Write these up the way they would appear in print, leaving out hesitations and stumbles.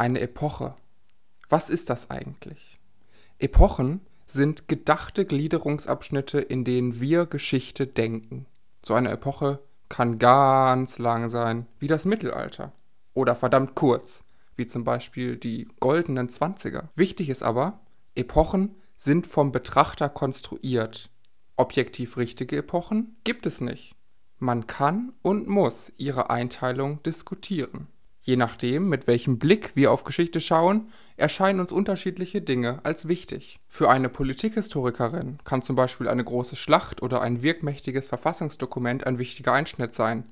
eine Epoche. Was ist das eigentlich? Epochen sind gedachte Gliederungsabschnitte, in denen wir Geschichte denken. So eine Epoche kann ganz lang sein, wie das Mittelalter. Oder verdammt kurz, wie zum Beispiel die goldenen 20er. Wichtig ist aber, Epochen sind vom Betrachter konstruiert. Objektiv richtige Epochen gibt es nicht. Man kann und muss ihre Einteilung diskutieren. Je nachdem, mit welchem Blick wir auf Geschichte schauen, erscheinen uns unterschiedliche Dinge als wichtig. Für eine Politikhistorikerin kann zum Beispiel eine große Schlacht oder ein wirkmächtiges Verfassungsdokument ein wichtiger Einschnitt sein,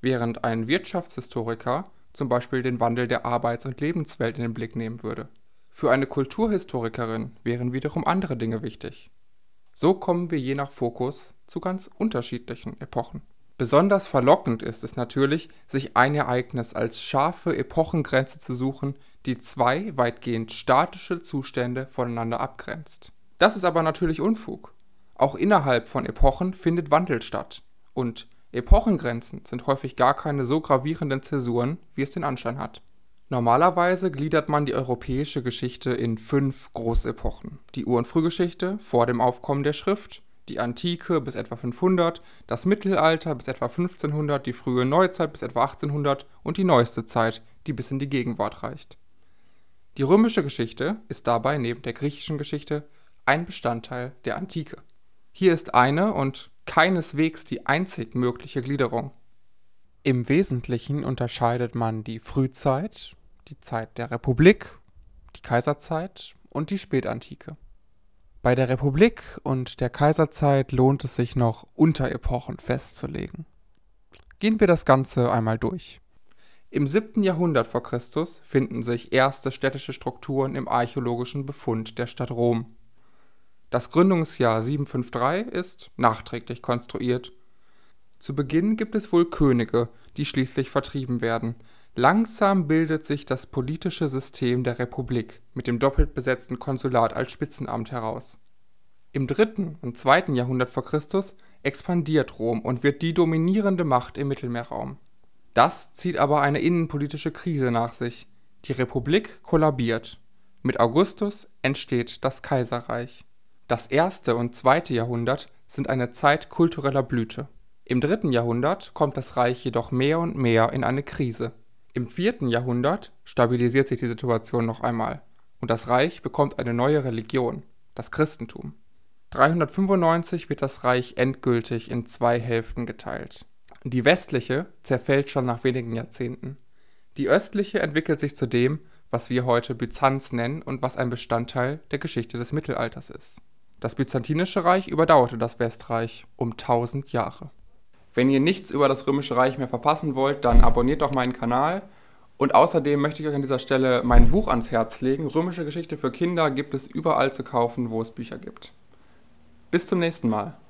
während ein Wirtschaftshistoriker zum Beispiel den Wandel der Arbeits- und Lebenswelt in den Blick nehmen würde. Für eine Kulturhistorikerin wären wiederum andere Dinge wichtig. So kommen wir je nach Fokus zu ganz unterschiedlichen Epochen. Besonders verlockend ist es natürlich, sich ein Ereignis als scharfe Epochengrenze zu suchen, die zwei weitgehend statische Zustände voneinander abgrenzt. Das ist aber natürlich Unfug. Auch innerhalb von Epochen findet Wandel statt. Und Epochengrenzen sind häufig gar keine so gravierenden Zäsuren, wie es den Anschein hat. Normalerweise gliedert man die europäische Geschichte in 5 Großepochen. Die Ur- und Frühgeschichte vor dem Aufkommen der Schrift, die Antike bis etwa 500, das Mittelalter bis etwa 1500, die frühe Neuzeit bis etwa 1800 und die neueste Zeit, die bis in die Gegenwart reicht. Die römische Geschichte ist dabei neben der griechischen Geschichte ein Bestandteil der Antike. Hier ist eine und keineswegs die einzig mögliche Gliederung. Im Wesentlichen unterscheidet man die Frühzeit, die Zeit der Republik, die Kaiserzeit und die Spätantike. Bei der Republik und der Kaiserzeit lohnt es sich noch, Unterepochen festzulegen. Gehen wir das Ganze einmal durch. Im 7. Jahrhundert vor Christus finden sich erste städtische Strukturen im archäologischen Befund der Stadt Rom. Das Gründungsjahr 753 ist nachträglich konstruiert. Zu Beginn gibt es wohl Könige, die schließlich vertrieben werden. Langsam bildet sich das politische System der Republik mit dem doppelt besetzten Konsulat als Spitzenamt heraus. Im 3. und 2. Jahrhundert vor Christus expandiert Rom und wird die dominierende Macht im Mittelmeerraum. Das zieht aber eine innenpolitische Krise nach sich. Die Republik kollabiert. Mit Augustus entsteht das Kaiserreich. Das 1. und 2. Jahrhundert sind eine Zeit kultureller Blüte. Im 3. Jahrhundert kommt das Reich jedoch mehr und mehr in eine Krise. Im 4. Jahrhundert stabilisiert sich die Situation noch einmal und das Reich bekommt eine neue Religion, das Christentum. 395 wird das Reich endgültig in 2 Hälften geteilt. Die westliche zerfällt schon nach wenigen Jahrzehnten. Die östliche entwickelt sich zu dem, was wir heute Byzanz nennen und was ein Bestandteil der Geschichte des Mittelalters ist. Das byzantinische Reich überdauerte das Westreich um 1000 Jahre. Wenn ihr nichts über das Römische Reich mehr verpassen wollt, dann abonniert doch meinen Kanal. Und außerdem möchte ich euch an dieser Stelle mein Buch ans Herz legen. Römische Geschichte für Kinder gibt es überall zu kaufen, wo es Bücher gibt. Bis zum nächsten Mal.